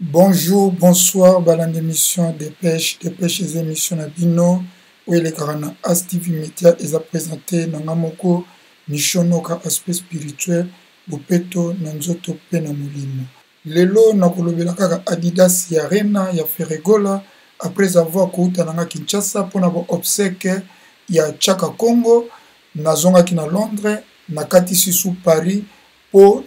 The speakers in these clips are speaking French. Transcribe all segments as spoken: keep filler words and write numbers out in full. Bonjour, bonsoir, balan d'émission des pêches, des pêches et émissions N'a bino, où les carana A S T V Media est présenté dans Namoko, Nishonoka aspect spirituel, Bopeto, Nanzoto Penamolino. Lelo, Nakolobelaka Adidas, y Arena, y Ferre Gola, après avoir couru à Kinshasa pour avoir obsèque, y a Chaka Congo, Nazonga qui na Londres, nakati sous Paris pour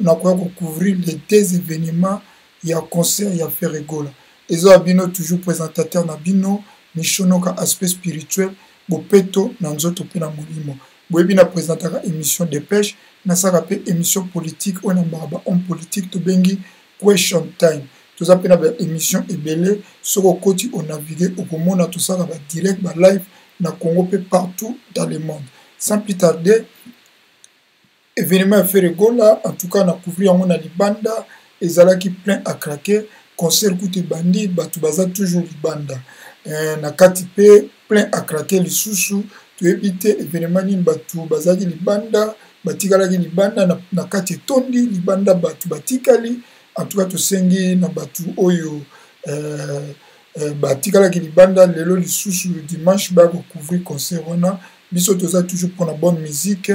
couvrir les deux événements, il y a concert, il y a Ferre Gola. Ezo Abino toujours présentateur na bino, Nishonoka aspect spirituel, Bopeto nanzoto pe na molimo. Boebina présentera émission de pêche, nasara pe émission politique, on a maraba homme politique to bengi question time. Tous appelés na émission ebele, soko koti on navigue au komona tout ça ba direct ba live na Congo pe partout dans le monde. Sans plus tarder, événement Ferre Gola, en tout cas, on a couvert mon Libanda, et Zala qui plein à craquer, concert coûté bandit, Batubaza toujours Libanda. Nakatipe plein à craquer le sous-sous, tu évites événement Batubaza Libanda, Batigala Libanda, Nakati Tondi, Libanda Batubatikali, en tout cas, tu sengi na Batu Oyo, Batigala Libanda, lelo le sous-sous le dimanche, bah, pour couvrir concert, on a. Biso toza toujours pour la bonne musique,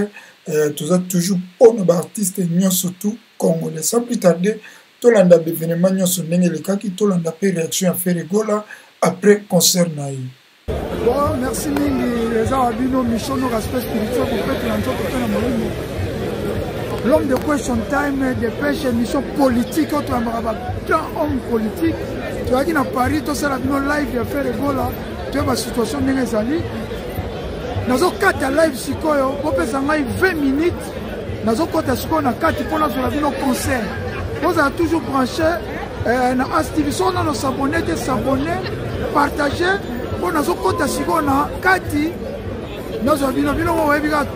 euh, toza toujours pour nos artistes et nous surtout congolais. Sans plus tarder, tout l'anda bévénement nous sommes les kaki, tout l'anda pe réaction à Ferre Gola après concert naï. Bon, merci Mingi, les gens ont nos missions, nos respects spirituels pour faire l'entrée. L'homme de question time, de pêche, émission politique, autre homme politique. Tu as dit dans Paris, tout ça, nos live de Ferre Gola, tu as ma situation dans les années. Nous avons quatre live sikoyo, on peut vingt minutes. Nous avons quatre sikoyo, quatre pour la nos concerts. Nous avons toujours branché, dans l'institution, on a nos abonnés, des abonnés, partagés. Nous avons quatre sikoyo, quatre. Nous avons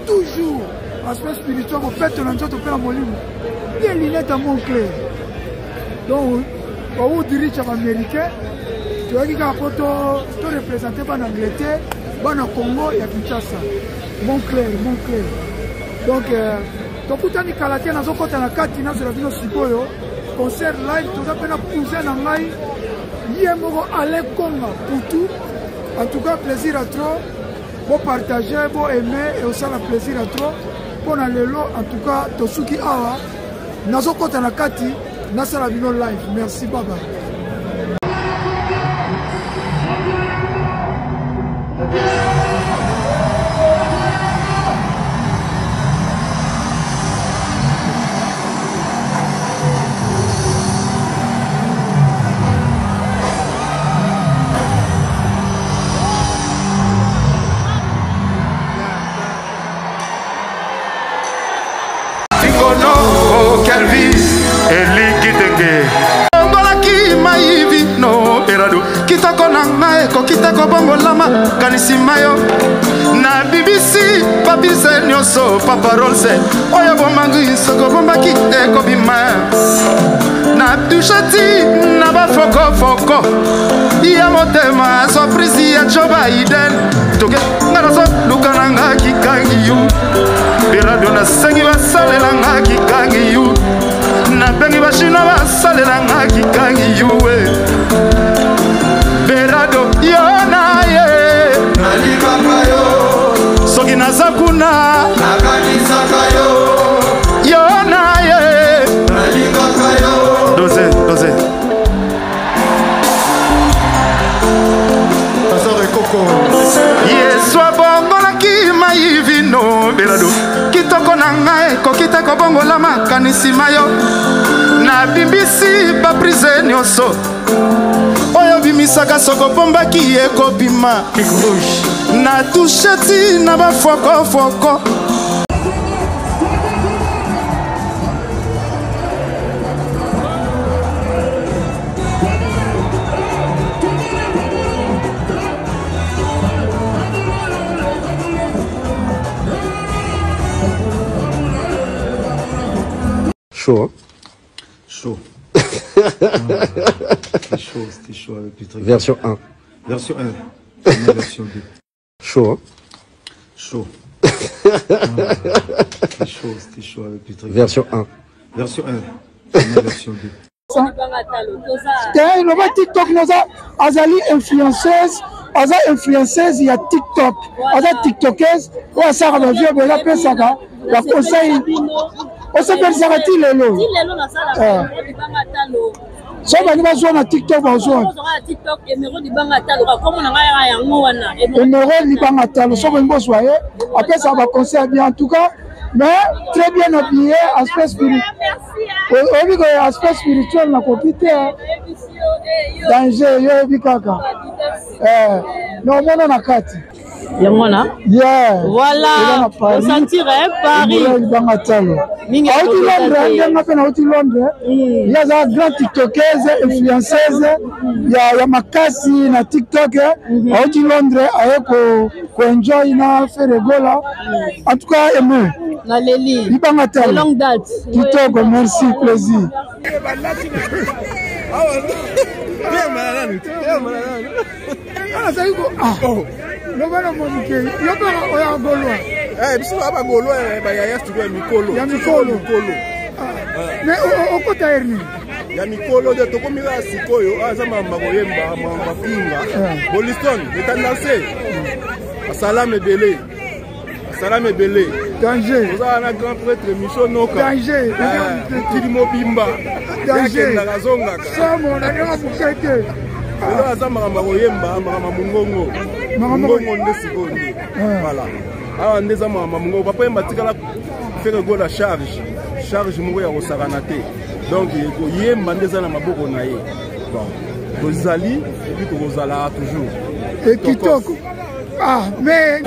toujours l'aspect spirituel pour faire la molime. Il y a des lunettes à mon clé. Donc, on dirige à l'américain. Tu vois qu'il y a un photo représenté par l'Angleterre. Bon, au Congo, il y a Kinshasa. Mon clair, mon clair. Donc, donc, pour t'en y calater, dans un côté, dans la catina, sur la ville de Sikoyo, concert live, tout ça, pour nous pousser dans la live, il y a un mot à l'école pour tout. En tout cas, plaisir à trop. Bon partager, bon aimer, et aussi la plaisir à trop. Bon, dans le lot, en tout cas, tout ce qui est là, dans un côté, dans la catina, dans la ville de live. Merci, Baba. Na B B C, papi se nyoso, papa rolse. Oya bomangi soko bombaki eko bima. Na dushati na ba foko foko. Iya motema so prisi ya Joe Biden. Toke ngaraso lukana ngaki kangi you. Bela dona sengi ba sale ngaki kangi you. Na bengi ba shina ba sale ngaki kangi you we. Berado yona ye nali papa yo soki nazakuna nakanisa kayo yona ye nali papa yo doze doze pasore koko yesu abongola ki maivino berado kitoko na ngai kokita ko bongola makanisi mayo na B B C ba prison yoso oyo bimisaka soko bombaki ekobima na tusheti na bafoko foko chaud chaud c'était chaud, c'était chaud avec les trucs. Version un. Version un. Version deux. Chaud, hein? Chaud. C'était chaud, c'était chaud avec les trucs. Version un. Version un. Version deux. Le TikTok, nous avons influenceuse. Aza influenceuse, il y a TikTok. Aza TikTokeuse, on a ça revenu, mais là après ça va. La conseil, on s'appelle Sarati Lelo. Ça va nous voir sur TikTok, on joue. TikTok, numéro du Bangatalo, comme on a rien, on a rien. Numéro du Bangatalo, ça va nous voir soyez. Après ça va conseil bien en tout cas, mais très bien habillé, aspect spirituel. Oui, oui, aspect spirituel, la copité. Danger, yo bikaka. Eh, non, moi on a quatre. Y'a moi là. Yeah. Voilà. On sentirait Paris. Mingi. Au tout Londres, y'a ma peine au tout Londres. Il y a des grandes TikTokeuses, influenceuses. Il y a ma casse na TikTok. Au tout Londres, avec ko ko enjoy na Ferre Gola. En tout cas, et moi. La Leli. Bibangatalo. Longue date. TikTok, merci, plaisir. Ah, danger. Vous avez un grand prêtre, Michel Noka. Danger. Petit Mobimba. Danger. Nazonga. Ça, mon ami, vous faites. Vous avez un grand Yemba, Mamamungo. Mamamungo, Nessigoni. Voilà. Ah, Nezama, Mamungo. Papa, il m'a dit qu'il a fait la charge. Charge, mourir au Saranate. Donc, il y a un Nezana Mabogonaye. Donc, vous allez, et puis vous allez toujours. Et qui toque. Ah, mais.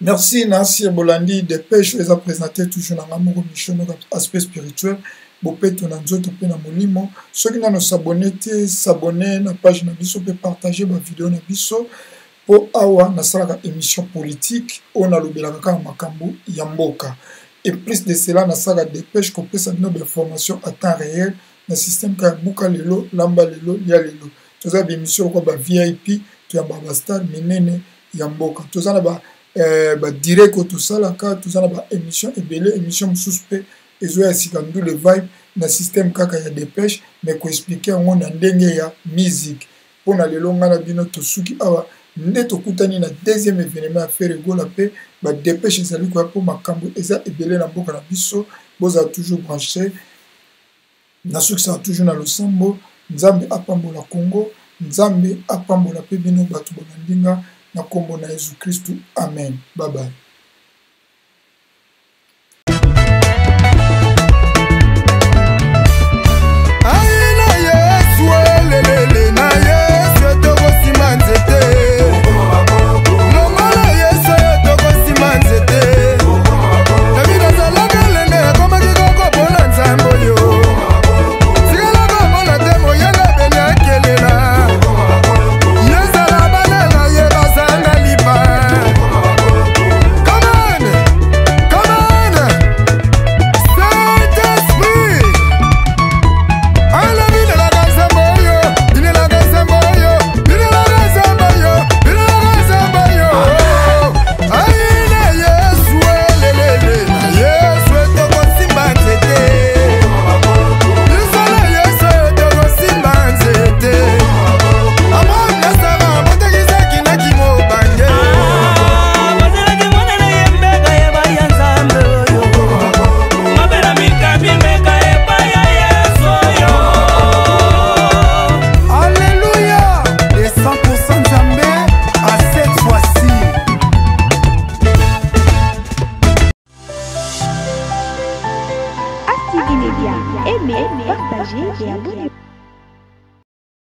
Merci Nancy Bolandi de pêche vous a présenté toujours dans l'amour mission aspect spirituel bopé ton nzoto pe na molimo ceux qui n'ont s'abonné té s'abonner na page na biso pe partager ba vidéo na biso pour awa na sala émission politique on a lobelaka ka Macambo Yamboka et plus de cela na sala de pêche qu'on peut s'abonner des informations à temps réel na système ka buka lelo lamba lelo ya lelo tous a émission ko ba V I P tu a ba star menene Yamboka tous a ba Euh, bah, direct tout ça la carte tout ça là émission et belle émission suspect et je vais sigandou le vibe dans système kaka ya dépêche mais qu'on expliquer on a ndenge ya musique pour na lelo ngana bino to suki awa neto kutani na deuxième événement à Ferre Gola pe ba dépêche salut quoi pour Macambo eza et belle na mboka na biso boza toujours branché na suki ça toujours na losambo nzambe apambola Congo nzambe apambola pe bino batu bolandinga na kombo na Yesu Kristu. Amen. Bye bye. Aimez, partagez et abonnez-vous.